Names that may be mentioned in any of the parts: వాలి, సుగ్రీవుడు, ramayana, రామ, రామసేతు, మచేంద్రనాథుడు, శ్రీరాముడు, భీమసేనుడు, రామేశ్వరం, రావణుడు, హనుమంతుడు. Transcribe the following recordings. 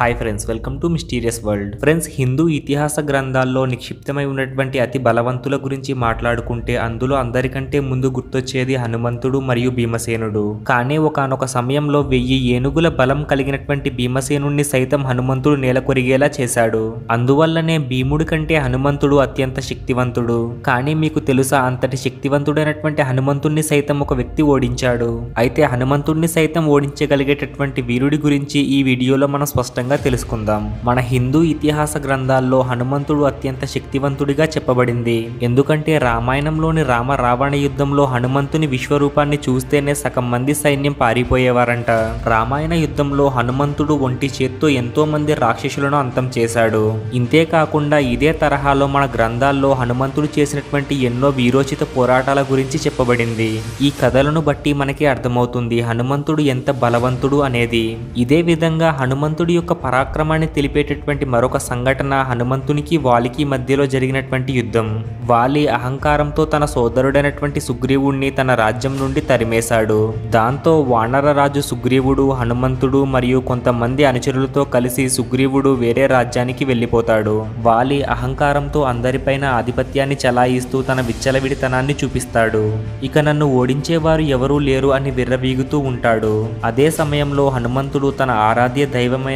Hi friends, welcome to mysterious world. Friends, Hindu ఇతిహాస గ్రంథాల్లో నిక్షిప్తమై ఉన్నటువంటి అతి బలవంతుల గురించి మాట్లాడుకుంటే అందులో అందరికంటే ముందు గుర్తొచ్చేది హనుమంతుడు మరియు భీమసేనుడు. కానీ ఒకానొక సమయంలో 1000 ఏనుగుల బలం కలిగినటువంటి భీమసేనుడిని సైతం హనుమంతుడు నేలకొరిగేలా చేశాడు. అందువల్లనే భీముడి కంటే హనుమంతుడు అత్యంత శక్తివంతుడు. కానీ మీకు తెలుసా, అంతటి శక్తివంతుడైనటువంటి హనుమంతుడిని సైతం ఒక వ్యక్తి ఓడించాడు. అయితే హనుమంతుడిని సైతం ఓడించగలిగేటటువంటి వీరుడి గురించి ఈ వీడియోలో మనం స్పష్టంగా తెలుసుకుందాం. మన హిందూ ఇతిహాస గ్రంథాల్లో హనుమంతుడు అత్యంత శక్తివంతుడిగా చెప్పబడింది. ఎందుకంటే రామాయణంలోని రామ రావణ యుద్ధంలో హనుమంతుని విశ్వరూపాన్ని చూస్తేనే సగం మంది సైన్యం పారిపోయేవారంట. రామాయణ యుద్ధంలో హనుమంతుడు ఒంటి చేత్తో ఎంతో మంది రాక్షసులను అంతం చేశాడు. ఇంతేకాకుండా ఇదే తరహాలో మన గ్రంథాల్లో హనుమంతుడు చేసినటువంటి ఎన్నో వీరోచిత పోరాటాల గురించి చెప్పబడింది. ఈ కథలను బట్టి మనకి అర్థమవుతుంది హనుమంతుడు ఎంత బలవంతుడు అనేది. ఇదే విధంగా హనుమంతుడి యొక్క పరాక్రమాన్ని తెలిపేటటువంటి మరొక సంఘటన హనుమంతునికి వాలికి మధ్యలో జరిగినటువంటి యుద్ధం. వాలి అహంకారంతో తన సోదరుడైనటువంటి సుగ్రీవుడిని తన రాజ్యం నుండి తరిమేశాడు. దాంతో వానరరాజు సుగ్రీవుడు, హనుమంతుడు మరియు కొంతమంది అనుచరులతో కలిసి సుగ్రీవుడు వేరే రాజ్యానికి వెళ్ళిపోతాడు. వాలి అహంకారంతో అందరిపైన ఆధిపత్యాన్ని చలాయిస్తూ తన విచ్చలవిడితనాన్ని చూపిస్తాడు. ఇక నన్ను ఓడించేవారు ఎవరూ లేరు అని విర్రవీగుతూ ఉంటాడు. అదే సమయంలో హనుమంతుడు తన ఆరాధ్య దైవమైన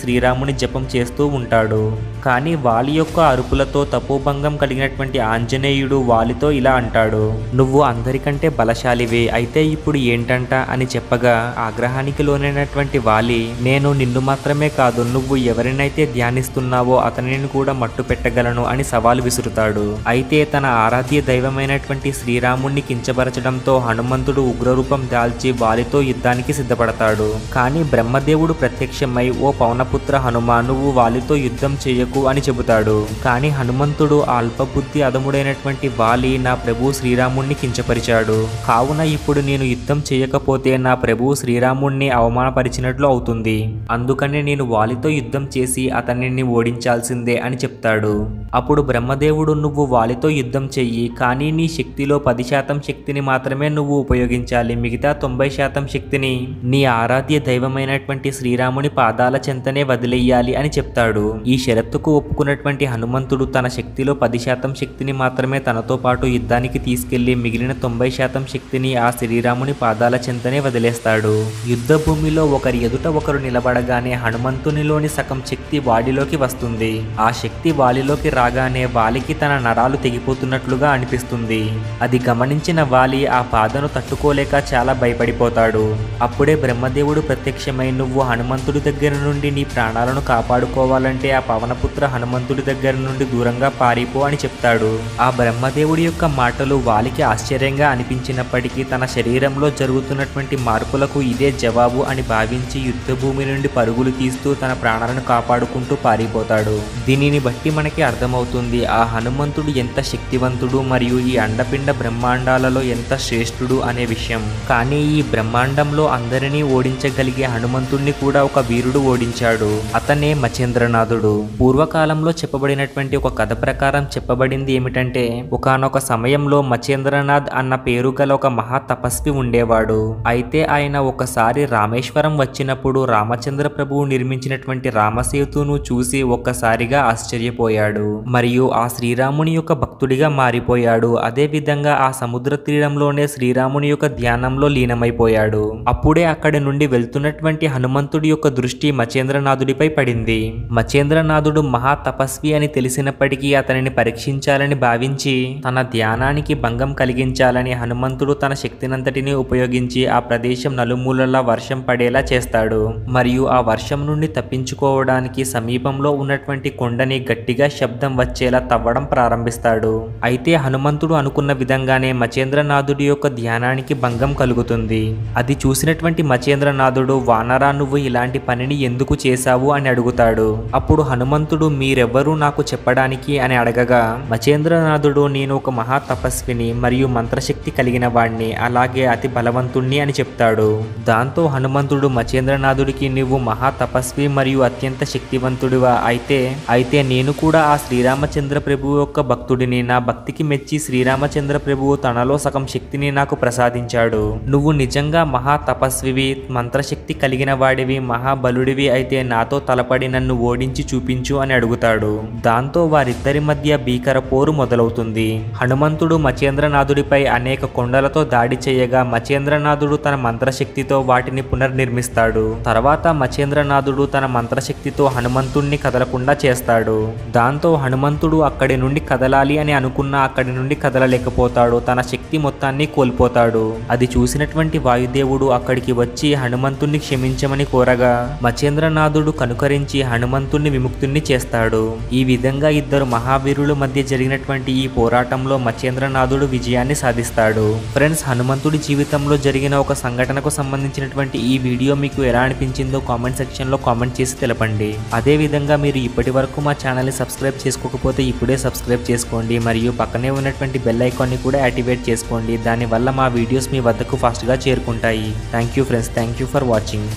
శ్రీరాముని జపం చేస్తూ ఉంటాడు. కానీ వాలి యొక్క అరుపులతో తపోభంగం కలిగినటువంటి ఆంజనేయుడు వాలితో ఇలా అంటాడు, నువ్వు అందరికంటే బలశాలివే, అయితే ఇప్పుడు ఏంటంట అని చెప్పగా ఆగ్రహానికి లోనైనటువంటి వాలి, నేను నిన్ను మాత్రమే కాదు, నువ్వు ఎవరినైతే ధ్యానిస్తున్నావో అతనిని కూడా మట్టు పెట్టగలను అని సవాలు విసురుతాడు. అయితే తన ఆరాధ్య దైవమైనటువంటి శ్రీరాముణ్ణి కించపరచడంతో హనుమంతుడు ఉగ్రరూపం దాల్చి వాలితో యుద్ధానికి సిద్ధపడతాడు. కానీ బ్రహ్మదేవుడు ప్రత్యక్షమై, ఓ పవనపుత్ర హనుమా, నువ్వు వాలితో యుద్ధం చేయకు అని చెబుతాడు. కానీ హనుమంతుడు, అల్పబుద్ధి అధముడైనటువంటి వాలి, నా ప్రభు శ్రీరాముణ్ణి కించపరిచాడు, కావున ఇప్పుడు నేను యుద్ధం చేయకపోతే నా ప్రభు శ్రీరాముణ్ణి అవమానపరిచినట్లు అవుతుంది, అందుకని నేను వాలితో యుద్ధం చేసి అతనిని ఓడించాల్సిందే అని చెప్తాడు. అప్పుడు బ్రహ్మదేవుడు, నువ్వు వాలితో యుద్ధం చెయ్యి, కానీ నీ శక్తిలో 10% శక్తిని మాత్రమే నువ్వు ఉపయోగించాలి, మిగతా 90% శక్తిని నీ ఆరాధ్య దైవమైనటువంటి శ్రీరాముని పాదాల చెంతనే వదిలేయాలి అని చెప్తాడు. ఈ షరత్తుకు ఒప్పుకున్నటువంటి హనుమంతుడు తన శక్తిలో 10% శక్తిని మాత్రమే తనతో పాటు యుద్ధానికి తీసుకెళ్లి మిగిలిన 90% శక్తిని ఆ శ్రీరాముని పాదాల చెంతనే వదిలేస్తాడు. యుద్ధ భూమిలో ఒకరి ఎదుట ఒకరు నిలబడగానే హనుమంతునిలోని సగం శక్తి వాలిలోకి వస్తుంది. ఆ శక్తి వాలిలోకి రాగానే వాలికి తన నరాలు తెగిపోతున్నట్లుగా అనిపిస్తుంది. అది గమనించిన వాలి ఆ బాధను తట్టుకోలేక చాలా భయపడిపోతాడు. అప్పుడే బ్రహ్మదేవుడు ప్రత్యక్షమై, నువ్వు హనుమంతుడి దగ్గర నుండి నీ ప్రాణాలను కాపాడుకోవాలంటే ఆ పవనపుత్ర హనుమంతుడి దగ్గర నుండి దూరంగా పారిపో అని చెప్తాడు. ఆ బ్రహ్మదేవుడి యొక్క మాటలు వాలికి ఆశ్చర్యంగా అనిపించినప్పటికీ తన శరీరంలో జరుగుతున్నటువంటి మార్పులకు ఇదే జవాబు అని భావించి యుద్ధ భూమి నుండి పరుగులు తీస్తూ తన ప్రాణాలను కాపాడుకుంటూ పారిపోతాడు. దీనిని బట్టి మనకి అర్థమవుతుంది ఆ హనుమంతుడు ఎంత శక్తివంతుడు మరియు ఈ అండపిండ బ్రహ్మాండాలలో ఎంత శ్రేష్ఠుడు అనే విషయం. కానీ ఈ బ్రహ్మాండంలో అందరినీ ఓడించగలిగే హనుమంతుడిని కూడా ఒక వీరుడు ఓడించాడు. అతనే మచేంద్రనాథుడు. పూర్వకాలంలో చెప్పబడినటువంటి ఒక కథ ప్రకారం చెప్పబడింది ఏమిటంటే, ఒకానొక సమయంలో మచేంద్రనాథ్ అన్న పేరు గల ఒక మహా తపస్వి ఉండేవాడు. అయితే ఆయన ఒకసారి రామేశ్వరం వచ్చినప్పుడు రామచంద్ర ప్రభువు నిర్మించినటువంటి రామసేతును చూసి ఒక్కసారిగా ఆశ్చర్యపోయాడు మరియు ఆ శ్రీరాముని యొక్క భక్తుడిగా మారిపోయాడు. అదే విధంగా ఆ సముద్ర తీరంలోనే శ్రీరాముని యొక్క ధ్యానంలో లీనమైపోయాడు. అప్పుడే అక్కడి నుండి వెళ్తున్నటువంటి హనుమంతుడి యొక్క దృష్టి మచేంద్రనాథుడిపై పడింది. మచేంద్రనాథుడు మహా తపస్వి అని తెలిసినప్పటికీ అతనిని పరీక్షించాలని భావించి తన ధ్యానానికి భంగం కలిగించాలని హనుమంతుడు తన శక్తినంతటినీ ఉపయోగించి ఆ ప్రదేశం నలుమూలలా వర్షం పడేలా చేస్తాడు. మరియు ఆ వర్షం నుండి తప్పించుకోవడానికి సమీపంలో ఉన్నటువంటి కొండని గట్టిగా శబ్దం వచ్చేలా తవ్వడం ప్రారంభిస్తాడు. అయితే హనుమంతుడు అనుకున్న విధంగానే మచేంద్రనాథుడి యొక్క ధ్యానానికి భంగం కలుగుతుంది. అది చూసినటువంటి మచేంద్రనాథుడు, వానరా, నువ్వు ఇలాంటి పనిని ఎందుకు చేశావు అని అడుగుతాడు. అప్పుడు హనుమంతుడు, మీరెవ్వరూ నాకు చెప్పడానికి అని అడగగా మచేంద్రనాథుడు, నేను ఒక మహా తపస్విని మరియు మంత్రశక్తి కలిగిన వాడిని, అలాగే అతి బలవంతుణ్ణి అని చెప్తాడు. దాంతో హనుమంతుడు మచేంద్రనాథుడికి, నువ్వు మహా తపస్వి మరియు అత్యంత శక్తివంతుడివా, అయితే నేను కూడా ఆ శ్రీరామచంద్ర ప్రభువు యొక్క భక్తుడిని. నా భక్తికి మెచ్చి శ్రీరామచంద్ర ప్రభువు తనలో సగం శక్తిని నాకు ప్రసాదించాడు. నువ్వు నిజంగా మహా తపస్వివి, మంత్రశక్తి కలిగిన వాడివి, మహాబలుడివి, అయితే నాతో తలపడి నన్ను ఓడించి చూపించు అని అడుగుతాడు. దాంతో వారిద్దరి మధ్య భీకర పోరు మొదలవుతుంది. హనుమంతుడు మచేంద్రనాథుడిపై అనేక కొండలతో దాడి చేయగా మచేంద్రనాథుడు తన మంత్రశక్తితో వాటిని పునర్నిర్మిస్తాడు. తర్వాత మచేంద్రనాథుడు తన మంత్రశక్తితో హనుమంతుణ్ణి కదలకుండా చేస్తాడు. దాంతో హనుమంతుడు అక్కడి నుండి కదలాలి అని అనుకున్నా అక్కడి నుండి కదలలేకపోతాడు. తన శక్తి మొత్తాన్ని కోల్పోతాడు. అది చూసినటువంటి వాయుదేవుడు అక్కడికి వచ్చి హనుమంతుణ్ణి క్షమించమని కోరగా మచేంద్రనాథుడు కనుకరించి హనుమంతుణ్ణి విముక్తుణ్ణి చేస్తాడు. ఈ విధంగా ఇద్దరు మహావీరుల మధ్య జరిగినటువంటి ఈ పోరాటంలో మచేంద్రనాథుడు విజయాన్ని సాధిస్తాడు. ఫ్రెండ్స్, హనుమంతుడి జీవితంలో జరిగిన ఒక సంఘటనకు సంబంధించినటువంటి ఈ వీడియో మీకు ఎలా అనిపించిందో కామెంట్ సెక్షన్లో కామెంట్ చేసి తెలపండి. అదేవిధంగా మీరు ఇప్పటి వరకు మా ఛానల్ని సబ్స్క్రైబ్ చేసుకోకపోతే ఇప్పుడే సబ్స్క్రైబ్ చేసుకోండి. మరియు పక్కనే ఉన్నటువంటి బెల్ ఐకాన్ని కూడా యాక్టివేట్ చేసుకోండి. దానివల్ల మా వీడియోస్ మీ వద్దకు ఫాస్ట్గా చేరుకుంటాయి. Thank you friends, thank you for watching.